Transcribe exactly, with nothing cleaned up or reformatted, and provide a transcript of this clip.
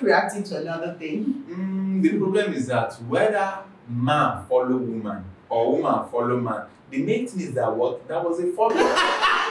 Reacting to another thing. Mm, the problem is that whether man follow woman or woman follow man, the main thing is that what that was a follow.